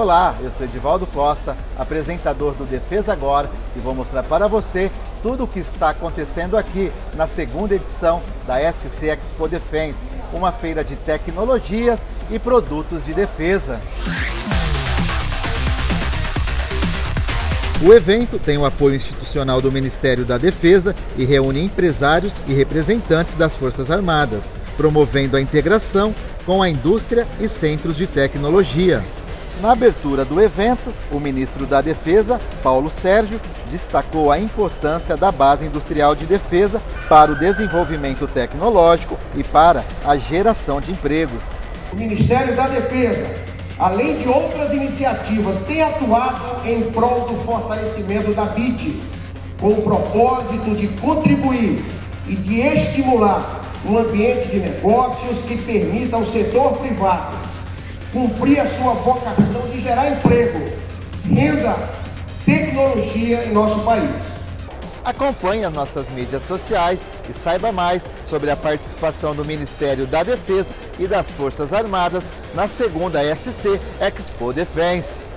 Olá, eu sou Edivaldo Costa, apresentador do Defesa Agora, e vou mostrar para você tudo o que está acontecendo aqui na segunda edição da SC Expo Defense, uma feira de tecnologias e produtos de defesa. O evento tem o apoio institucional do Ministério da Defesa e reúne empresários e representantes das Forças Armadas, promovendo a integração com a indústria e centros de tecnologia. Na abertura do evento, o ministro da Defesa, Paulo Sergio, destacou a importância da Base Industrial de Defesa para o desenvolvimento tecnológico e para a geração de empregos. O Ministério da Defesa, além de outras iniciativas, tem atuado em prol do fortalecimento da BID, com o propósito de contribuir e de estimular um ambiente de negócios que permita ao setor privado cumprir a sua vocação de gerar emprego, renda, tecnologia em nosso país. Acompanhe as nossas mídias sociais e saiba mais sobre a participação do Ministério da Defesa e das Forças Armadas na segunda SC Expo Defense.